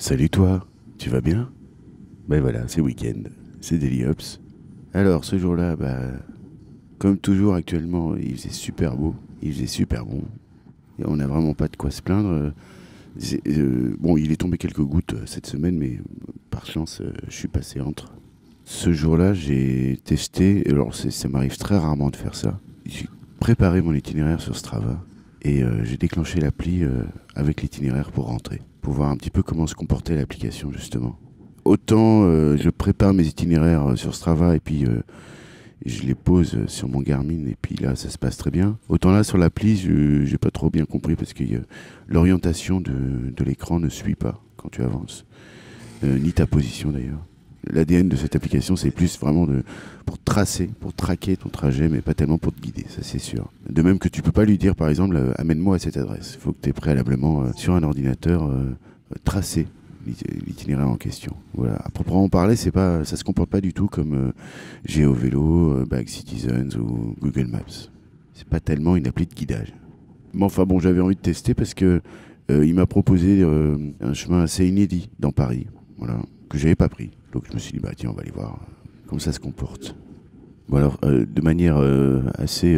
Salut toi, tu vas bien? Ben voilà, c'est week-end, c'est Daily Obs. Alors ce jour-là, comme toujours actuellement, il faisait super beau, il faisait super bon. Et on n'a vraiment pas de quoi se plaindre. Bon, il est tombé quelques gouttes cette semaine, mais par chance, je suis passé entre. Ce jour-là, j'ai testé, alors ça m'arrive très rarement de faire ça. J'ai préparé mon itinéraire sur Strava et j'ai déclenché l'appli avec l'itinéraire pour rentrer, pour voir un petit peu comment se comportait l'application justement. Autant je prépare mes itinéraires sur Strava et puis je les pose sur mon Garmin et puis là ça se passe très bien. Autant là sur l'appli j'ai pas trop bien compris parce que l'orientation de l'écran ne suit pas quand tu avances, ni ta position d'ailleurs. L'ADN de cette application c'est plus vraiment pour tracer, pour traquer ton trajet mais pas tellement pour te guider, ça c'est sûr. De même que tu peux pas lui dire par exemple amène-moi à cette adresse, il faut que tu aies préalablement sur un ordinateur tracé l'itinéraire en question. Voilà. À proprement parler, ça se comporte pas du tout comme GeoVélo, Citizens ou Google Maps. C'est pas tellement une appli de guidage. Mais enfin bon, j'avais envie de tester parce que il m'a proposé un chemin assez inédit dans Paris, voilà, que j'avais pas pris. Donc je me suis dit tiens, on va aller voir comment ça se comporte. Bon alors, de manière assez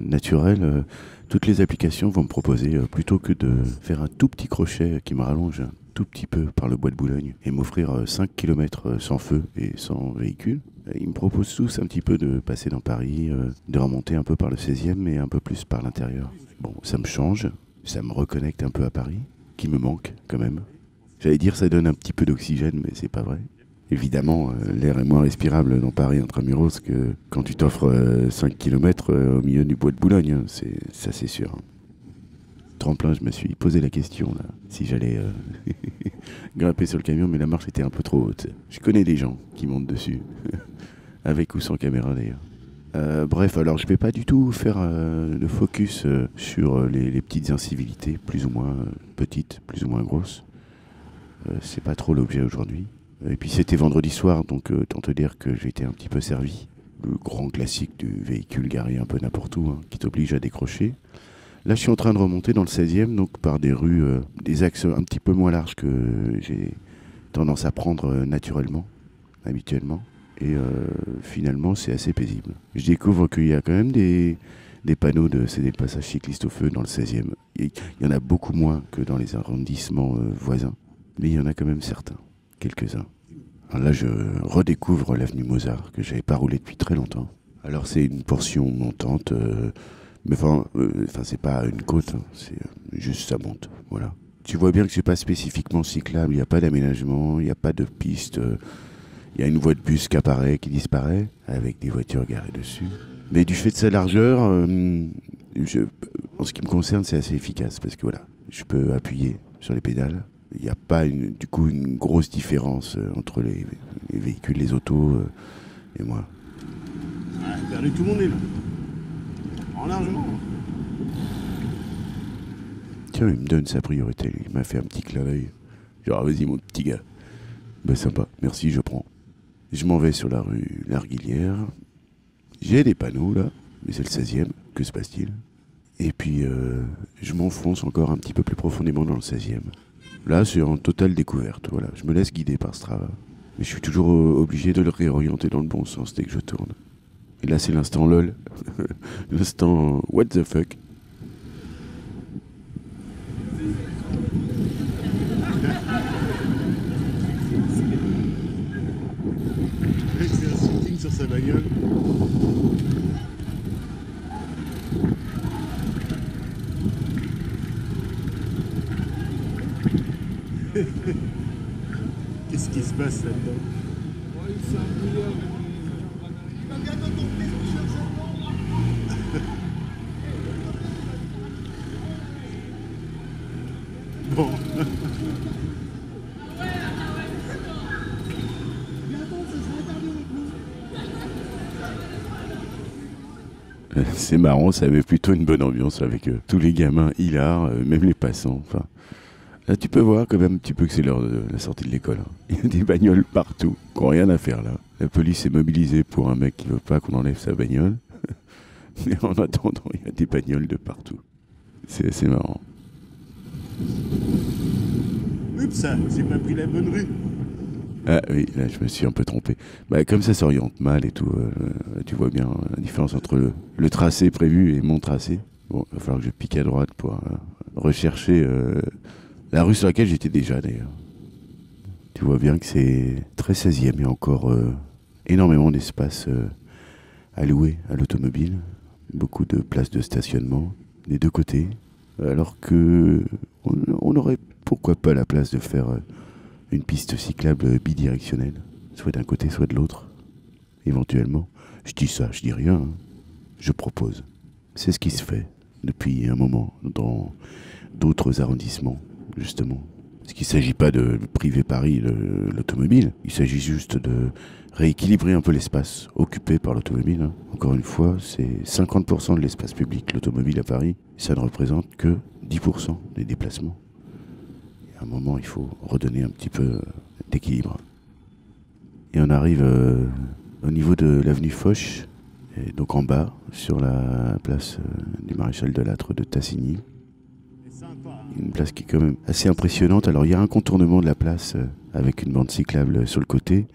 naturelle, toutes les applications vont me proposer, plutôt que de faire un tout petit crochet qui me rallonge un tout petit peu par le Bois de Boulogne et m'offrir 5 km sans feu et sans véhicule, ils me proposent tous un petit peu de passer dans Paris, de remonter un peu par le 16e et un peu plus par l'intérieur. Bon, ça me change, ça me reconnecte un peu à Paris, qui me manque quand même. J'allais dire ça donne un petit peu d'oxygène, mais c'est pas vrai. Évidemment, l'air est moins respirable dans Paris intramuros que quand tu t'offres 5 km au milieu du Bois de Boulogne, hein, ça c'est sûr. Tremplin, je me suis posé la question, là, si j'allais grimper sur le camion, mais la marche était un peu trop haute. Je connais des gens qui montent dessus, avec ou sans caméra d'ailleurs. Bref, alors je vais pas du tout faire le focus sur les petites incivilités, plus ou moins petites, plus ou moins grosses. C'est pas trop l'objet aujourd'hui. Et puis c'était vendredi soir, donc tant te dire que j'étais un petit peu servi. Le grand classique du véhicule garé un peu n'importe où, hein, qui t'oblige à décrocher. Là je suis en train de remonter dans le 16e, donc par des rues, des axes un petit peu moins larges que j'ai tendance à prendre naturellement, habituellement. Et finalement c'est assez paisible. Je découvre qu'il y a quand même des panneaux de céder le passage cycliste au feu dans le 16e. Il y en a beaucoup moins que dans les arrondissements voisins, mais il y en a quand même certains. Quelques-uns. Là, je redécouvre l'avenue Mozart, que j'avais pas roulé depuis très longtemps. Alors, c'est une portion montante, mais enfin, c'est pas une côte, hein, c'est juste ça monte, voilà. Tu vois bien que c'est pas spécifiquement cyclable, il n'y a pas d'aménagement, il n'y a pas de piste, il y a une voie de bus qui apparaît, qui disparaît, avec des voitures garées dessus. Mais du fait de sa largeur, en ce qui me concerne, c'est assez efficace, parce que voilà, je peux appuyer sur les pédales. Il n'y a pas une grosse différence entre les véhicules, les autos et moi. J'ai perdu tout mon nez là. En largement. Tiens, il me donne sa priorité, lui. Il m'a fait un petit clin d'œil. Genre, vas-y mon petit gars. Ben sympa, merci, je prends. Je m'en vais sur la rue Larguilière. J'ai des panneaux là, mais c'est le 16e. Que se passe-t-il? Et puis, je m'enfonce encore un petit peu plus profondément dans le 16e. Là, c'est en totale découverte, voilà. Je me laisse guider par Strava. Mais je suis toujours obligé de le réorienter dans le bon sens dès que je tourne. Et là, c'est l'instant LOL. L'instant what the fuck. Il fait un shooting sur sa bagnole. Qu'est-ce qui se passe là-dedans? Bon. C'est marrant, ça avait plutôt une bonne ambiance avec tous les gamins hilars, même les passants, enfin. Là, tu peux voir quand même un petit peu que c'est l'heure de la sortie de l'école. Il y a des bagnoles partout, qui n'ont rien à faire là. La police est mobilisée pour un mec qui ne veut pas qu'on enlève sa bagnole. Mais en attendant, il y a des bagnoles de partout. C'est assez marrant. Oups, j'ai pas pris la bonne rue. Ah oui, là je me suis un peu trompé. Bah, comme ça s'oriente mal et tout, tu vois bien la différence entre le tracé prévu et mon tracé. Bon, il va falloir que je pique à droite pour rechercher la rue sur laquelle j'étais déjà d'ailleurs. Tu vois bien que c'est très 16e, il y a encore énormément d'espace alloué à l'automobile, beaucoup de places de stationnement des deux côtés, alors que on aurait pourquoi pas la place de faire une piste cyclable bidirectionnelle, soit d'un côté, soit de l'autre, éventuellement. Je dis ça, je dis rien, hein. Je propose. C'est ce qui se fait depuis un moment dans d'autres arrondissements, justement. Parce qu'il ne s'agit pas de priver Paris de l'automobile, il s'agit juste de rééquilibrer un peu l'espace occupé par l'automobile. Encore une fois, c'est 50% de l'espace public, l'automobile à Paris, ça ne représente que 10% des déplacements. À un moment, il faut redonner un petit peu d'équilibre. Et on arrive au niveau de l'avenue Foch, et donc en bas, sur la place du Maréchal de Lattre de Tassigny. Une place qui est quand même assez impressionnante. Alors il y a un contournement de la place avec une bande cyclable sur le côté,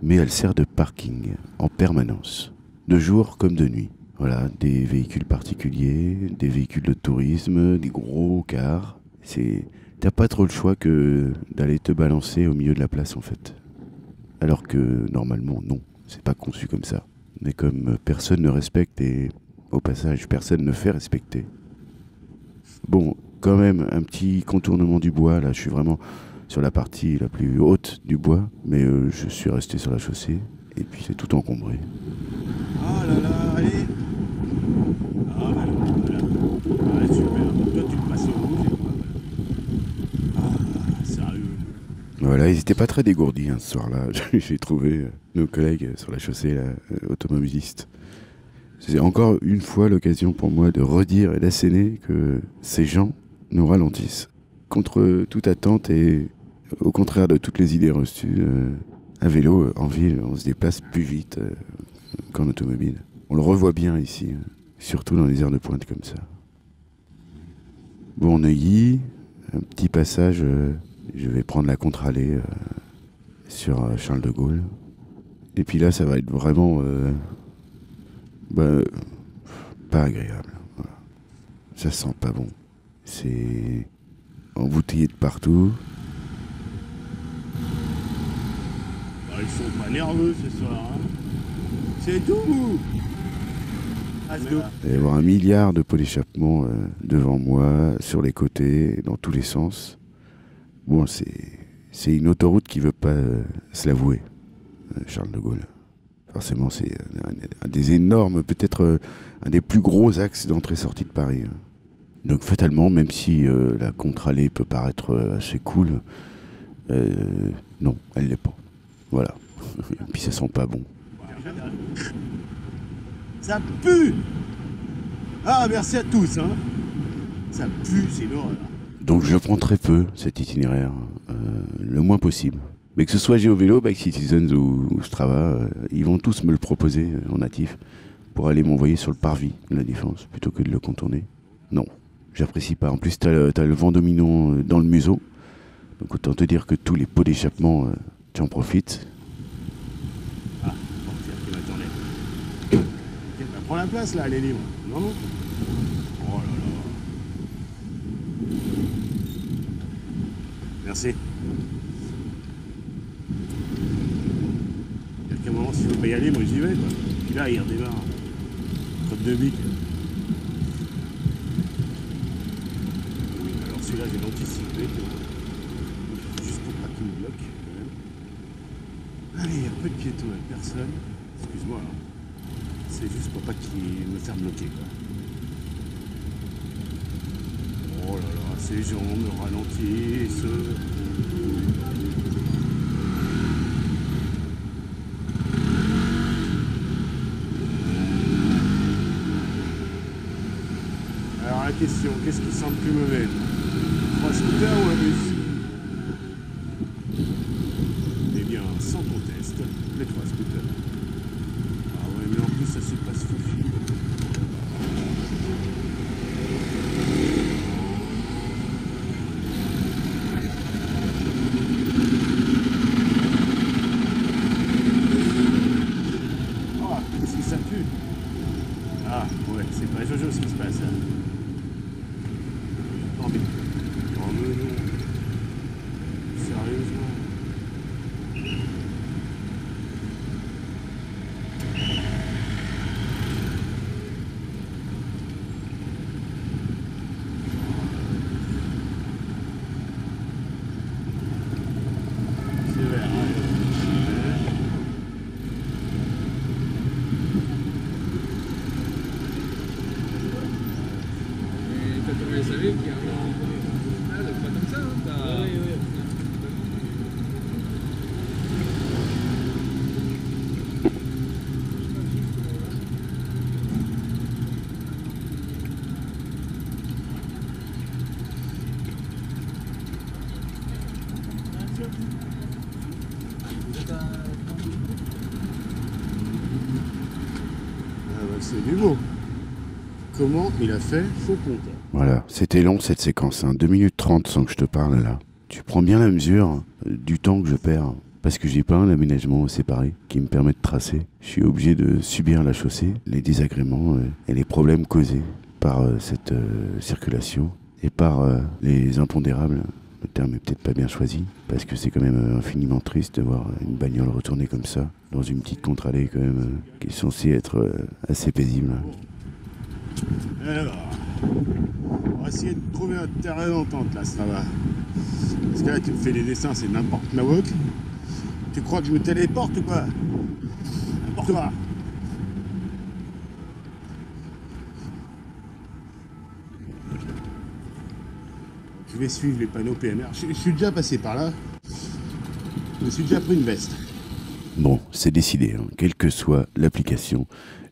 mais elle sert de parking en permanence, de jour comme de nuit. Voilà, des véhicules particuliers, des véhicules de tourisme, des gros cars. T'as pas trop le choix que d'aller te balancer au milieu de la place en fait. Alors que normalement non, c'est pas conçu comme ça. Mais comme personne ne respecte et au passage personne ne fait respecter. Bon, quand même un petit contournement du bois, là je suis vraiment sur la partie la plus haute du bois, mais je suis resté sur la chaussée et puis c'est tout encombré. Ah là là, allez. Ah là là, ah, super, toi tu te passes au rouge et moi, ah, sérieux. Voilà, ils n'étaient pas très dégourdis hein, ce soir-là, j'ai trouvé nos collègues sur la chaussée, là, automobilistes. C'est encore une fois l'occasion pour moi de redire et d'asséner que ces gens nous ralentissent. Contre toute attente et au contraire de toutes les idées reçues, à vélo, en ville, on se déplace plus vite qu'en automobile. On le revoit bien ici, surtout dans les heures de pointe comme ça. Bon, Neuilly, un petit passage, je vais prendre la contre-allée sur Charles de Gaulle. Et puis là, ça va être vraiment... bah, pas agréable, voilà. Ça sent pas bon, c'est embouteillé de partout. Bah, ils sont pas nerveux ce soir, hein. C'est tout. Il va y avoir un milliard de pots d'échappement devant moi, sur les côtés, dans tous les sens. Bon, c'est une autoroute qui veut pas se l'avouer, Charles de Gaulle. Forcément, c'est un des énormes, peut-être un des plus gros axes d'entrée-sortie de Paris. Donc fatalement, même si la contre-allée peut paraître assez cool, non, elle l'est pas. Voilà. Et puis ça sent pas bon. Ça pue! Ah, merci à tous, hein. Ça pue, c'est l'horreur. Donc je prends très peu cet itinéraire, le moins possible. Mais que ce soit GeoVélo, Bike Citizens ou Strava, ils vont tous me le proposer en natif pour aller m'envoyer sur le parvis de la Défense plutôt que de le contourner. Non, j'apprécie pas. En plus, t'as le vent dominant dans le museau. Donc autant te dire que tous les pots d'échappement, tu en profites. Ah, portière qui m'attendait. Prends la place là, elle est libre. Non, non. Oh là là. Merci. À un moment, s'il ne faut pas y aller, moi j'y vais, quoi. Puis là, il redémarre. Comme de bique. Oui, alors celui-là, j'ai l'anticipé. Juste pour pas qu'il me bloque, quand même. Allez, un peu de piéton avec personne. Excuse-moi, alors. C'est juste pour pas qu'il me fasse bloquer, quoi. Oh là là, ces gens me ralentissent. Qu'est-ce qui semble plus mauvais? Un scooter ou un bus? Eh bien, sans conteste, les trois scooters. Ah ouais, mais en plus, ça se passe foufi. C'est nouveau. Comment il a fait, faut compter. Voilà, c'était long cette séquence, hein. 2 minutes 30 sans que je te parle là. Tu prends bien la mesure du temps que je perds. Parce que j'ai pas un aménagement séparé qui me permet de tracer. Je suis obligé de subir la chaussée, les désagréments et les problèmes causés par cette circulation et par les impondérables. Le terme est peut-être pas bien choisi, parce que c'est quand même infiniment triste de voir une bagnole retourner comme ça, dans une petite contre-allée quand même, qui est censée être assez paisible. Alors, on va essayer de trouver un terrain d'entente là, ça va. Parce que là, tu me fais des dessins, c'est n'importe nawok. Tu crois que je me téléporte ou quoi? N'importe quoi. Je vais suivre les panneaux PMR. Je suis déjà passé par là. Je me suis déjà pris une veste. Bon, c'est décidé, hein. Quelle que soit l'application,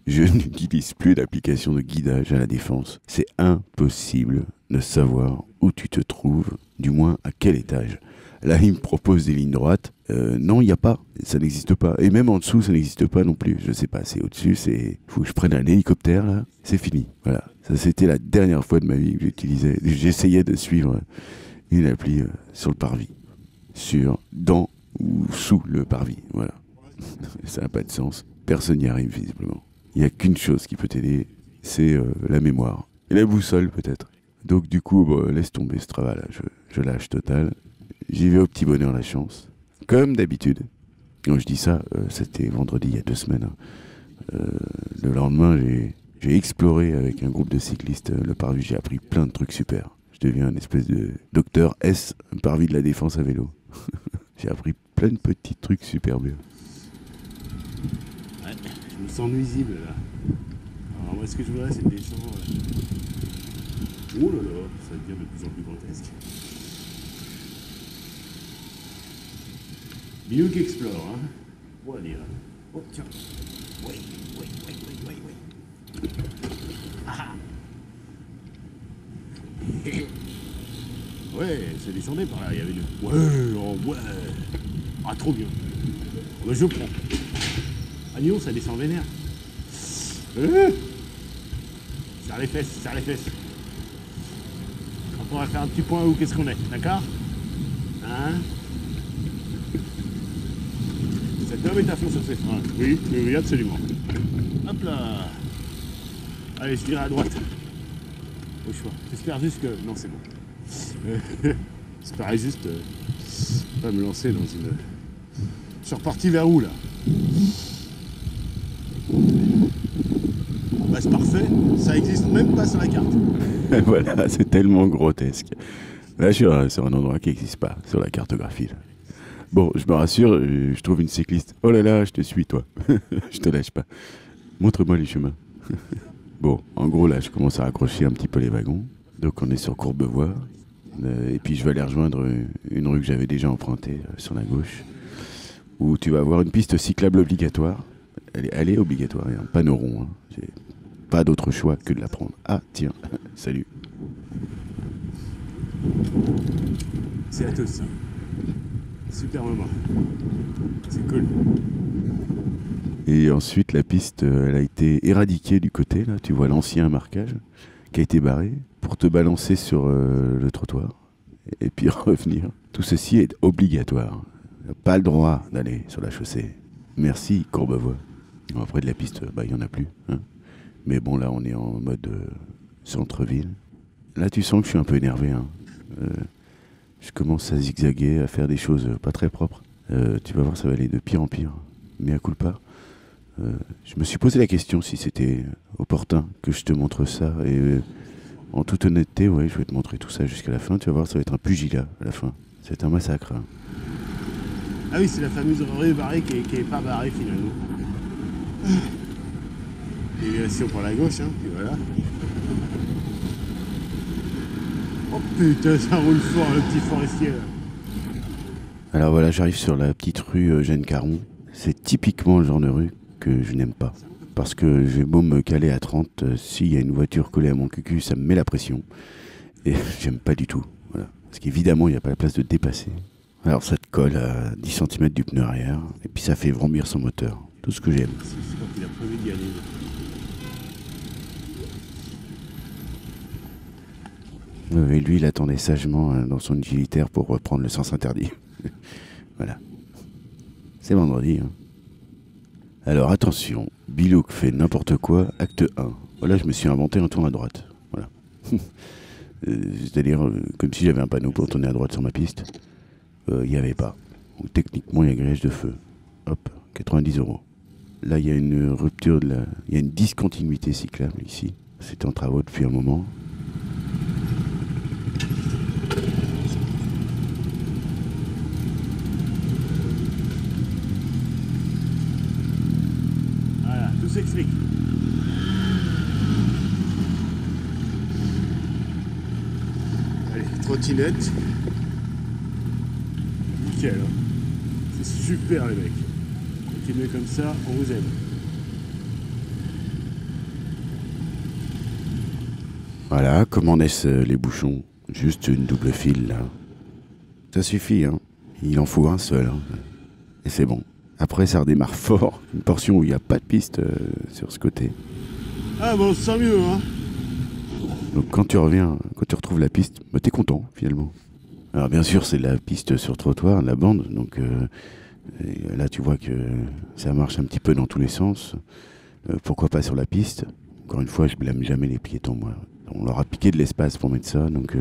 je n'utilise plus d'application de guidage à La Défense. C'est impossible de savoir où tu te trouves, du moins à quel étage. Là, il me propose des lignes droites. Non, il n'y a pas. Ça n'existe pas. Et même en dessous, ça n'existe pas non plus. Je sais pas, c'est au-dessus, c'est... Faut que je prenne un hélicoptère, là. C'est fini. Voilà. Ça, c'était la dernière fois de ma vie que j'utilisais. J'essayais de suivre une appli sur le parvis. Sur, dans ou sous le parvis. Voilà. Ça n'a pas de sens. Personne n'y arrive, visiblement. Il n'y a qu'une chose qui peut t'aider, c'est la mémoire. Et la boussole, peut-être. Donc, du coup, bah, laisse tomber ce travail-là. Je lâche total. J'y vais au petit bonheur la chance. Comme d'habitude. Quand je dis ça, c'était vendredi il y a 2 semaines. Hein. Le lendemain, j'ai exploré avec un groupe de cyclistes le parvis. J'ai appris plein de trucs super. Je deviens un espèce de docteur S, un parvis de La Défense à vélo. J'ai appris plein de petits trucs super bien. Ouais, je me sens nuisible là. Alors moi, ce que je voudrais, c'est des gens... Oh là là, ça devient de plus en plus grotesque. Bilook explore, hein. Voilà. Oh, tiens. Oui. Ah. Ouais, ça descendait par là, il y avait deux. Ouais, oh, ouais. Ah, trop bien. Oh, bah, je prends. Ah, non, ça descend vénère. Serre les fesses, serre les fesses. Quand on va faire un petit point où qu'est-ce qu'on est, d'accord? Hein? Cet homme est à fond sur ses freins. Oui, absolument. Hop là. Allez, je dirais à droite. Au choix. J'espère juste que... Non, c'est bon. J'espérais juste pas me lancer dans une... Je suis reparti vers où, là? Bah, c'est parfait. Ça existe même pas sur la carte. Voilà, c'est tellement grotesque. Là, je suis sur un endroit qui n'existe pas sur la cartographie, là. Bon, je me rassure, je trouve une cycliste. Oh là là, je te suis, toi. Je te lâche pas. Montre-moi les chemins. Bon, en gros, là, je commence à raccrocher un petit peu les wagons. Donc, on est sur Courbevoie. Et puis, je vais aller rejoindre une rue que j'avais déjà empruntée, sur la gauche, où tu vas avoir une piste cyclable obligatoire. Elle est obligatoire, il y a un panneau rond. Hein. J'ai pas d'autre choix que de la prendre. Ah, tiens, salut. C'est à tous. Super moment, c'est cool. Et ensuite la piste, elle a été éradiquée du côté, là tu vois l'ancien marquage qui a été barré pour te balancer sur le trottoir et puis revenir. Tout ceci est obligatoire, pas le droit d'aller sur la chaussée. Merci Courbevoie. Après de la piste, bah, il n'y en a plus. Hein. Mais bon là on est en mode centre-ville. Là tu sens que je suis un peu énervé. Hein. Je commence à zigzaguer, à faire des choses pas très propres. Tu vas voir, ça va aller de pire en pire. Mais à coup de pas. Je me suis posé la question si c'était opportun que je te montre ça. Et en toute honnêteté, ouais, je vais te montrer tout ça jusqu'à la fin. Tu vas voir, ça va être un pugilat à la fin. C'est un massacre. Hein. Ah oui, c'est la fameuse rue barrée qui est pas barrée finalement. Déviation pour la gauche, hein, puis voilà. Oh putain, ça roule fort le petit forestier là. Alors voilà, j'arrive sur la petite rue Eugène Caron. C'est typiquement le genre de rue que je n'aime pas. Parce que j'ai beau me caler à 30, s'il y a une voiture collée à mon cucu, ça me met la pression. Et j'aime pas du tout. Voilà. Parce qu'évidemment, il n'y a pas la place de dépasser. Alors ça te colle à 10 cm du pneu arrière, et puis ça fait vrombir son moteur. Tout ce que j'aime. C'est quand il a prévu d'y aller. Et lui, il attendait sagement dans son utilitaire pour reprendre le sens interdit. Voilà. C'est vendredi. Hein. Alors attention, Bilook fait n'importe quoi, acte 1. Voilà, je me suis inventé un tour à droite. Voilà. C'est-à-dire, comme si j'avais un panneau pour tourner à droite sur ma piste. Il n'y avait pas. Donc, techniquement, il y a grillage de feu. Hop, 90 €. Là, il y a une rupture, il y a une discontinuité cyclable ici. C'était en travaux depuis un moment. S'explique. Allez, trottinette. Nickel. Hein. C'est super les mecs. Continuez comme ça, on vous aime. Voilà, comment naissent les bouchons. Juste une double file là. Ça suffit, hein. Il en faut un seul. Hein. Et c'est bon. Après, ça redémarre fort. Une portion où il n'y a pas de piste sur ce côté. Ah bon, ça mieux, hein. Donc quand tu reviens, quand tu retrouves la piste, bah, t'es content, finalement. Alors bien sûr, c'est la piste sur trottoir, la bande. Donc là, tu vois que ça marche un petit peu dans tous les sens. Pourquoi pas sur la piste. Encore une fois, je blâme jamais les piétons, moi. On leur a piqué de l'espace pour mettre ça. Donc,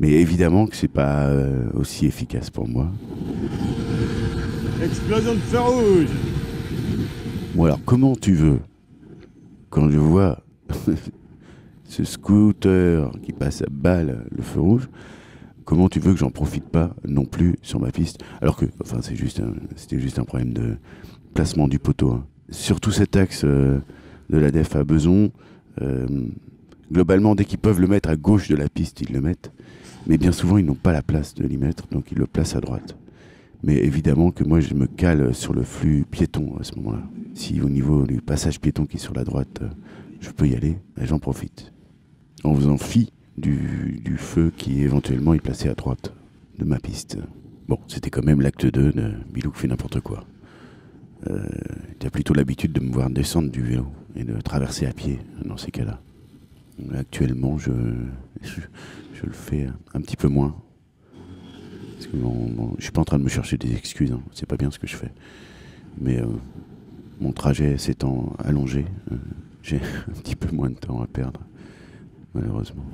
mais évidemment que c'est pas aussi efficace pour moi. Explosion de feu rouge. Bon alors, comment tu veux? Quand je vois ce scooter qui passe à balle le feu rouge, comment tu veux que j'en profite pas non plus sur ma piste? Alors que, enfin, c'est juste c'était juste un problème de placement du poteau. Hein. Surtout cet axe de la Def à Bezons, globalement, dès qu'ils peuvent le mettre à gauche de la piste, ils le mettent. Mais bien souvent, ils n'ont pas la place de l'y mettre, donc ils le placent à droite. Mais évidemment que moi, je me cale sur le flux piéton à ce moment-là. Si au niveau du passage piéton qui est sur la droite, je peux y aller, j'en profite. En faisant fi du feu qui éventuellement est placé à droite de ma piste. Bon, c'était quand même l'acte 2 de Bilouk fait n'importe quoi. Tu as plutôt l'habitude de me voir descendre du vélo et de traverser à pied dans ces cas-là. Actuellement, je le fais un petit peu moins. Parce que je suis pas en train de me chercher des excuses, hein. C'est pas bien ce que je fais. Mais mon trajet s'étant allongé, j'ai un petit peu moins de temps à perdre, malheureusement.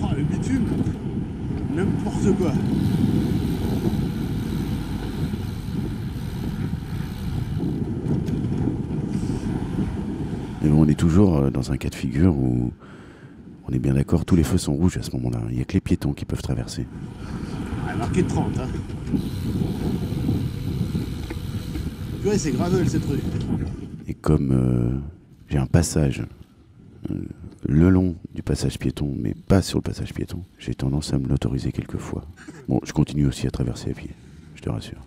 Oh, le bitume, n'importe quoi. Mais bon, on est toujours dans un cas de figure où, on est bien d'accord, tous les feux sont rouges à ce moment-là. Il n'y a que les piétons qui peuvent traverser. Marqué 30, hein. Ouais, c'est gravel, ces trucs. Et comme j'ai un passage le long du passage piéton, mais pas sur le passage piéton, j'ai tendance à me l'autoriser quelques fois. Bon, je continue aussi à traverser à pied, je te rassure.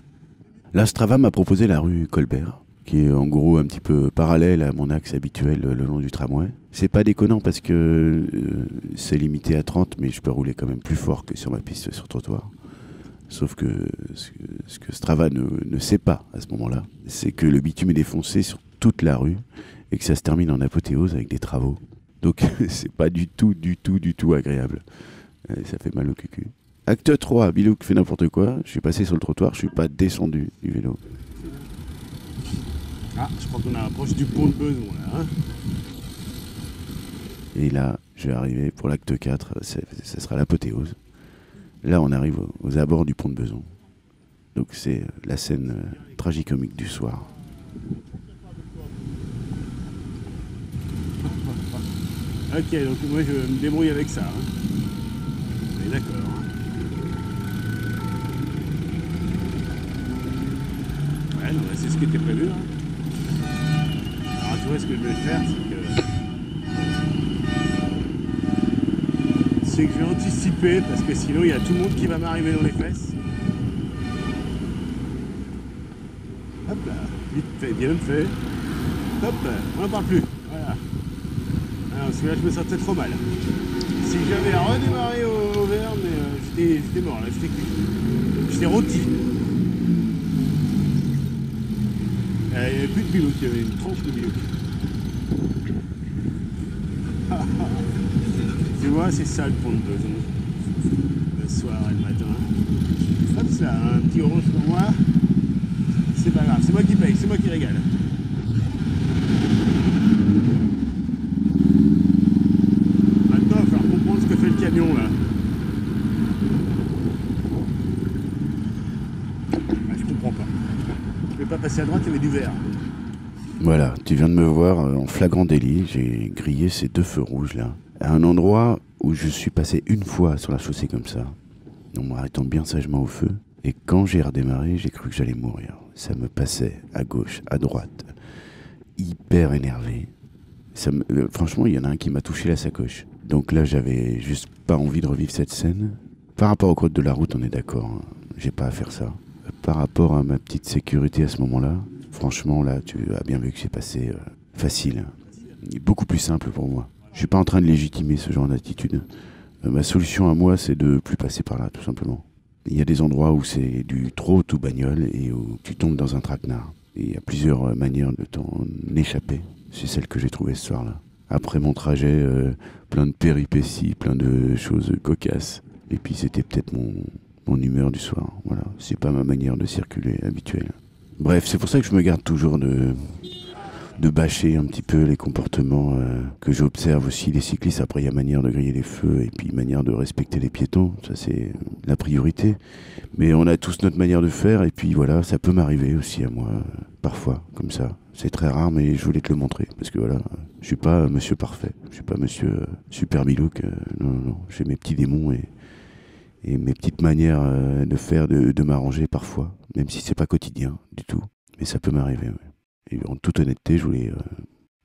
Là, Strava m'a proposé la rue Colbert, qui est en gros un petit peu parallèle à mon axe habituel le long du tramway. C'est pas déconnant parce que c'est limité à 30, mais je peux rouler quand même plus fort que sur ma piste sur trottoir. Sauf que ce que Strava ne sait pas à ce moment-là, c'est que le bitume est défoncé sur toute la rue et que ça se termine en apothéose avec des travaux. Donc c'est pas du tout agréable. Ça fait mal au cul. Acte 3, Bilouk fait n'importe quoi. Je suis passé sur le trottoir, je suis pas descendu du vélo. Ah, je crois qu'on approche du pont de Bezons là. Hein. Et là, je vais arriver pour l'acte 4, ça sera l'apothéose. Là, on arrive aux abords du pont de Bezons. Donc c'est la scène tragicomique du soir. Ok, donc moi je me débrouille avec ça. Hein. D'accord. Ouais, non, c'est ce qui était prévu. Hein. Alors tu vois ce que je vais faire, c'est que... c'est que je vais anticiper parce que sinon il y a tout le monde qui va m'arriver dans les fesses. Hop là, vite fait, bien fait. Hop là, on n'en parle plus. Voilà. Alors, parce que là je me sentais trop mal. Si j'avais redémarré au vert, mais j'étais mort là, j'étais cuit. J'étais rôti. plus de Bilook, il y avait une tranche de Bilook. Tu vois, c'est ça le pont de Bezons, le soir et le matin. Hop ça, un petit orange pour moi. C'est pas grave, c'est moi qui paye, c'est moi qui régale. Maintenant, il va falloir comprendre ce que fait le camion là. Pas passer à droite, il y avait du vert. Voilà, tu viens de me voir en flagrant délit. J'ai grillé ces deux feux rouges là. À un endroit où je suis passé une fois sur la chaussée comme ça, en m'arrêtant bien sagement au feu. Et quand j'ai redémarré, j'ai cru que j'allais mourir. Ça me passait à gauche, à droite, hyper énervé. Franchement, il y en a un qui m'a touché la sacoche. Donc là, j'avais juste pas envie de revivre cette scène. Par rapport aux côtes de la route, on est d'accord, hein. J'ai pas à faire ça. Par rapport à ma petite sécurité à ce moment-là, franchement, là, tu as bien vu que c'est passé facile. Beaucoup plus simple pour moi. Je suis pas en train de légitimer ce genre d'attitude. Ma solution à moi, c'est de plus passer par là, tout simplement. Il y a des endroits où c'est du trop tout bagnole et où tu tombes dans un traquenard. Et il y a plusieurs manières de t'en échapper. C'est celle que j'ai trouvée ce soir-là. Après mon trajet, plein de péripéties, plein de choses cocasses. Et puis c'était peut-être mon humeur du soir, voilà, c'est pas ma manière de circuler habituelle. Bref, c'est pour ça que je me garde toujours de bâcher un petit peu les comportements que j'observe aussi des cyclistes. Après, il y a manière de griller les feux et puis manière de respecter les piétons, ça c'est la priorité. Mais on a tous notre manière de faire et puis voilà, ça peut m'arriver aussi à moi, parfois, comme ça. C'est très rare, mais je voulais te le montrer, parce que voilà, je suis pas monsieur parfait, je suis pas monsieur super Bilook, non, non, non, j'ai mes petits démons et mes petites manières de faire, de m'arranger parfois, même si c'est pas quotidien du tout, mais ça peut m'arriver. Ouais. Et en toute honnêteté, je voulais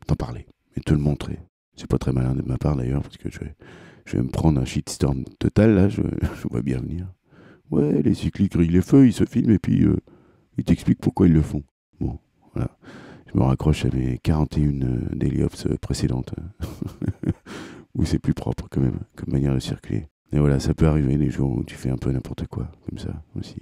t'en parler et te le montrer. C'est pas très malin de ma part d'ailleurs, parce que je vais me prendre un shitstorm total, là, je vois bien venir. Ouais, les cyclistes grillent les feux, ils se filment et puis ils t'expliquent pourquoi ils le font. Bon, voilà, je me raccroche à mes 41 Daily Obs précédentes, où c'est plus propre quand même, comme manière de circuler. Et voilà, ça peut arriver des jours où tu fais un peu n'importe quoi, comme ça aussi.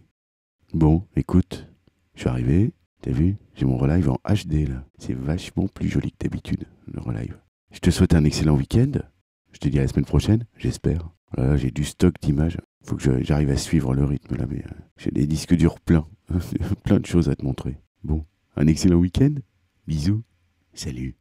Bon, écoute, je suis arrivé, t'as vu, j'ai mon Relive en HD là. C'est vachement plus joli que d'habitude, le Relive. Je te souhaite un excellent week-end, je te dis à la semaine prochaine, j'espère. Voilà, j'ai du stock d'images, faut que j'arrive à suivre le rythme là, mais j'ai des disques durs pleins, plein de choses à te montrer. Bon, un excellent week-end, bisous, salut.